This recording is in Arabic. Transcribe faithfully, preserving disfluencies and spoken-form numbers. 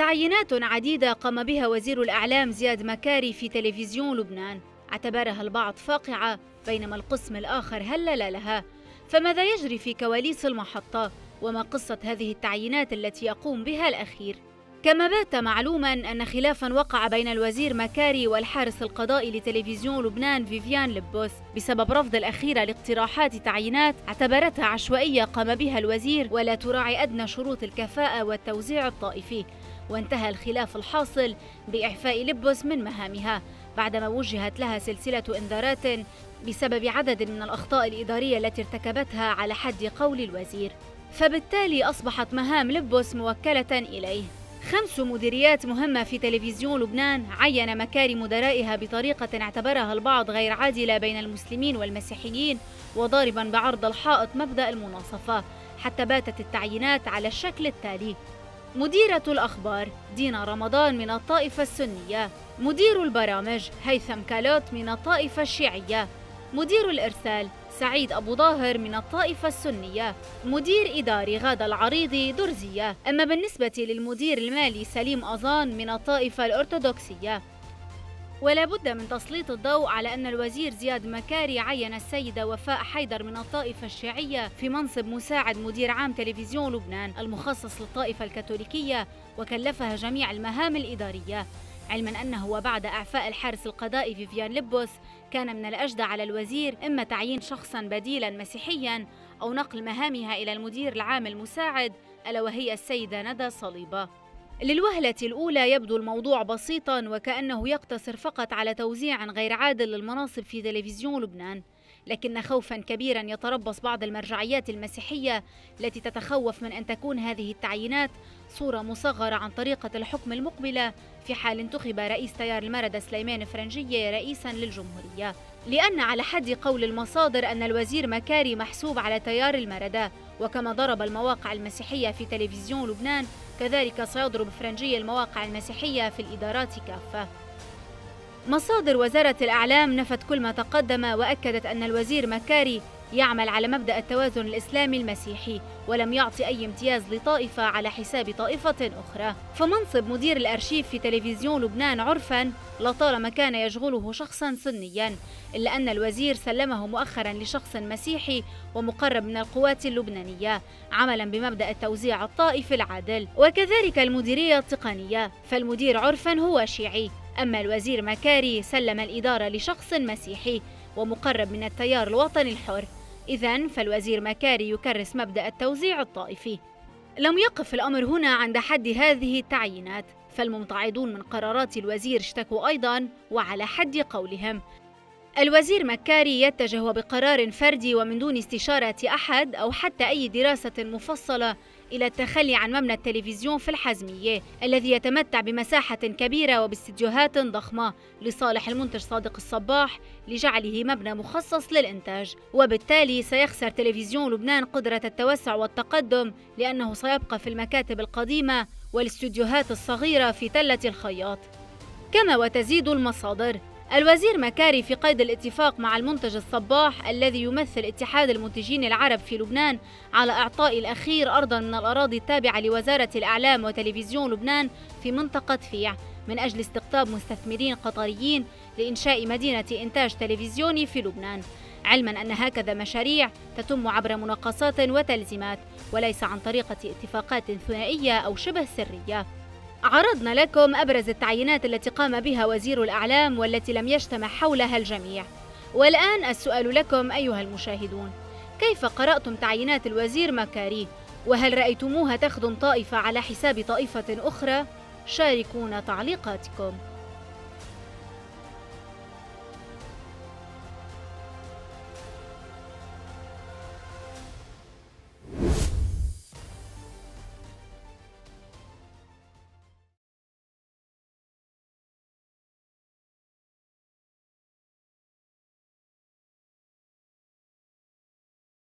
تعيينات عديدة قام بها وزير الأعلام زياد مكاري في تلفزيون لبنان اعتبرها البعض فاقعة، بينما القسم الآخر هلل لها. فماذا يجري في كواليس المحطة؟ وما قصة هذه التعيينات التي يقوم بها الأخير؟ كما بات معلوما أن خلافا وقع بين الوزير مكاري والحارس القضائي لتلفزيون لبنان فيفيان لبوس بسبب رفض الأخيرة لاقتراحات تعيينات اعتبرتها عشوائية قام بها الوزير ولا تراعي أدنى شروط الكفاءة والتوزيع الطائفي. وانتهى الخلاف الحاصل بإعفاء لبوس من مهامها بعدما وجهت لها سلسلة إنذارات بسبب عدد من الأخطاء الإدارية التي ارتكبتها على حد قول الوزير، فبالتالي أصبحت مهام لبوس موكلة إليه. خمس مديريات مهمة في تلفزيون لبنان عين مكاري مدرائها بطريقة اعتبرها البعض غير عادلة بين المسلمين والمسيحيين، وضاربا بعرض الحائط مبدأ المناصفة، حتى باتت التعيينات على الشكل التالي: مديرة الأخبار دينا رمضان من الطائفة السنية، مدير البرامج هيثم كالوت من الطائفة الشيعية، مدير الإرسال سعيد أبو ظاهر من الطائفة السنية، مدير إداري غادة العريض درزية، أما بالنسبة للمدير المالي سليم أزان من الطائفة الأرثوذكسية. ولا بد من تسليط الضوء على أن الوزير زياد مكاري عين السيدة وفاء حيدر من الطائفة الشيعية في منصب مساعد مدير عام تلفزيون لبنان المخصص للطائفة الكاثوليكية، وكلفها جميع المهام الإدارية، علما أنه وبعد إعفاء الحارس القضائي فيفيان لبوس كان من الأجدى على الوزير إما تعيين شخصا بديلا مسيحيا أو نقل مهامها إلى المدير العام المساعد ألا وهي السيدة ندى صليبه. للوهلة الأولى يبدو الموضوع بسيطا وكأنه يقتصر فقط على توزيع غير عادل للمناصب في تلفزيون لبنان، لكن خوفا كبيرا يتربص بعض المرجعيات المسيحية التي تتخوف من أن تكون هذه التعيينات صورة مصغرة عن طريقة الحكم المقبلة في حال انتخب رئيس تيار المردة سليمان فرنجية رئيسا للجمهورية، لأن على حد قول المصادر أن الوزير مكاري محسوب على تيار المردة، وكما ضرب المواقع المسيحية في تلفزيون لبنان كذلك سيضرب فرنجية المواقع المسيحية في الإدارات كافة. مصادر وزارة الأعلام نفت كل ما تقدم وأكدت أن الوزير مكاري يعمل على مبدأ التوازن الإسلامي المسيحي ولم يعطي أي امتياز لطائفة على حساب طائفة أخرى. فمنصب مدير الأرشيف في تلفزيون لبنان عرفاً لطالما كان يشغله شخصاً سنياً، إلا أن الوزير سلمه مؤخراً لشخص مسيحي ومقرب من القوات اللبنانية عملاً بمبدأ التوزيع الطائفي العادل. وكذلك المديرية التقنية، فالمدير عرفاً هو شيعي، أما الوزير مكاري سلم الإدارة لشخص مسيحي ومقرب من التيار الوطني الحر. إذن فالوزير مكاري يكرس مبدأ التوزيع الطائفي. لم يقف الأمر هنا عند حد هذه التعيينات، فالممتعضون من قرارات الوزير اشتكوا أيضاً وعلى حد قولهم. الوزير مكاري يتجه بقرار فردي ومن دون استشارة أحد أو حتى أي دراسة مفصلة إلى التخلي عن مبنى التلفزيون في الحازمية الذي يتمتع بمساحة كبيرة وباستديوهات ضخمة لصالح المنتج صادق الصباح لجعله مبنى مخصص للإنتاج، وبالتالي سيخسر تلفزيون لبنان قدرة التوسع والتقدم لأنه سيبقى في المكاتب القديمة والاستديوهات الصغيرة في تلة الخيط. كما وتزيد المصادر، الوزير مكاري في قيد الاتفاق مع المنتج الصباح الذي يمثل اتحاد المنتجين العرب في لبنان على إعطاء الأخير أرضاً من الأراضي التابعة لوزارة الإعلام وتلفزيون لبنان في منطقة فيع من أجل استقطاب مستثمرين قطريين لإنشاء مدينة إنتاج تلفزيوني في لبنان، علماً أن هكذا مشاريع تتم عبر مناقصات وتلزيمات وليس عن طريقة اتفاقات ثنائية أو شبه سرية. عرضنا لكم أبرز التعيينات التي قام بها وزير الأعلام والتي لم يجتمع حولها الجميع. والآن السؤال لكم أيها المشاهدون: كيف قرأتم تعيينات الوزير مكاري؟ وهل رأيتموها تخدم طائفة على حساب طائفة أخرى؟ شاركونا تعليقاتكم.